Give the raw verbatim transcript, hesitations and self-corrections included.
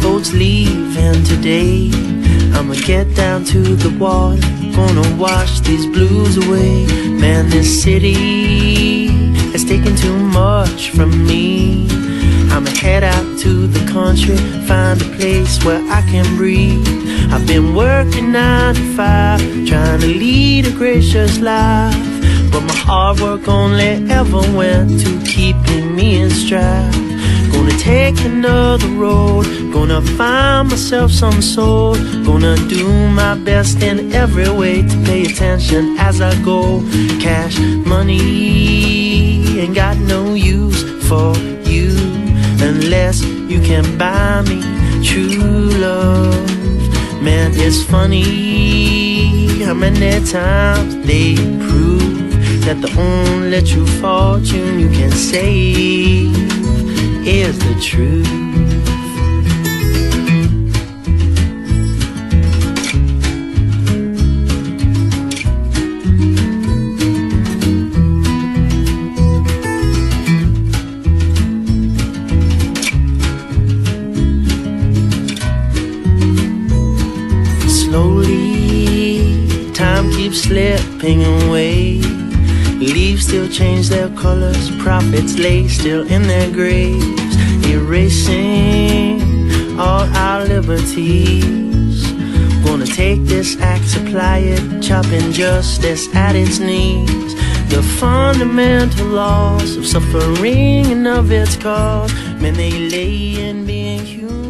boat's leaving today. I'ma get down to the water, gonna wash these blues away. Man, this city has taken too much from me. I'ma head out to the country, find a place where I can breathe. I've been working nine to five, trying to lead a gracious life, but my hard work only ever went to keeping me in stride. Gonna take another road, gonna find myself some soul, gonna do my best in every way to pay attention as I go. Cash money ain't got no use for you, unless you can buy me true love. Man, it's funny how many times they prove that the only true fortune you can save is the truth. Slowly, time keeps slipping away. Leaves still change their colors, prophets lay still in their graves, erasing all our liberties. Gonna take this axe, apply it, chopping justice at its knees. The fundamental laws of suffering and of its cause, man, they lay in being human.